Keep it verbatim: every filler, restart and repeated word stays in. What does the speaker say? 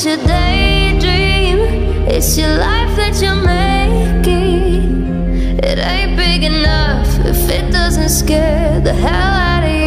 It's your daydream, it's your life that you're making. It ain't big enough if it doesn't scare the hell out of you.